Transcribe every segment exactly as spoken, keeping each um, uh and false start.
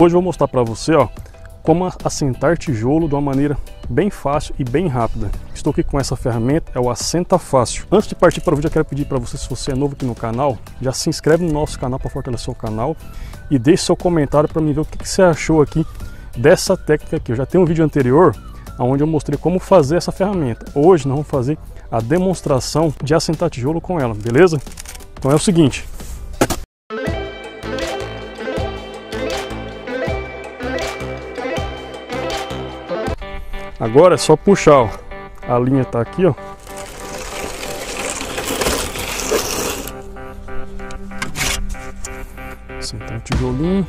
Hoje eu vou mostrar para você, ó, como assentar tijolo de uma maneira bem fácil e bem rápida. Estou aqui com essa ferramenta, é o Assenta Fácil. Antes de partir para o vídeo, eu quero pedir para você, se você é novo aqui no canal, já se inscreve no nosso canal para fortalecer o canal e deixe seu comentário para mim ver o que, que você achou aqui dessa técnica aqui. Eu já tenho um vídeo anterior onde eu mostrei como fazer essa ferramenta. Hoje nós vamos fazer a demonstração de assentar tijolo com ela, beleza? Então é o seguinte. Agora é só puxar, ó. A linha tá aqui, ó. Assentar o tijolinho.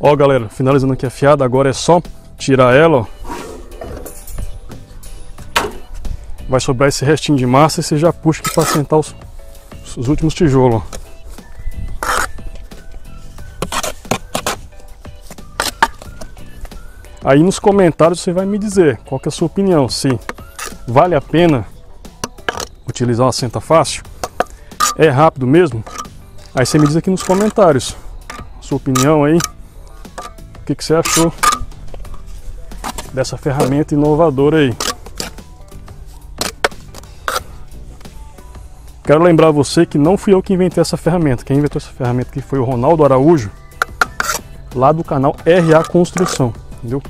Ó, galera, finalizando aqui a fiada, agora é só tirar ela, ó. Vai sobrar esse restinho de massa e você já puxa aqui para assentar os, os últimos tijolos, ó. Aí nos comentários você vai me dizer qual que é a sua opinião, se vale a pena utilizar uma assenta fácil, é rápido mesmo. Aí você me diz aqui nos comentários sua opinião aí. O que, que você achou dessa ferramenta inovadora aí? Quero lembrar você que não fui eu que inventei essa ferramenta. Quem inventou essa ferramenta aqui foi o Ronaldo Araújo, lá do canal R A Construção, entendeu?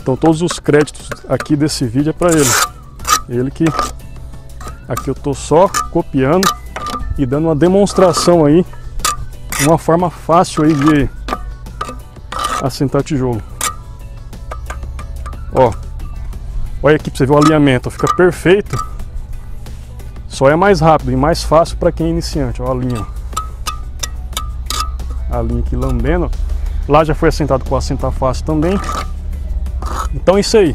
Então todos os créditos aqui desse vídeo é para ele. Ele que... Aqui eu tô só copiando e dando uma demonstração aí, uma forma fácil aí de assentar tijolo. Ó, olha aqui pra você ver o alinhamento, ó, fica perfeito. Só é mais rápido e mais fácil para quem é iniciante. Ó, a linha, a linha aqui lambendo. Lá já foi assentado com a Assenta Fácil também. Então é isso aí.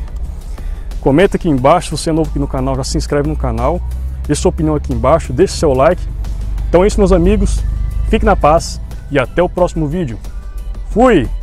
Comenta aqui embaixo, se você é novo aqui no canal, já se inscreve no canal. Deixa sua opinião aqui embaixo, deixa seu like. Então é isso, meus amigos. Fique na paz e até o próximo vídeo. Fui!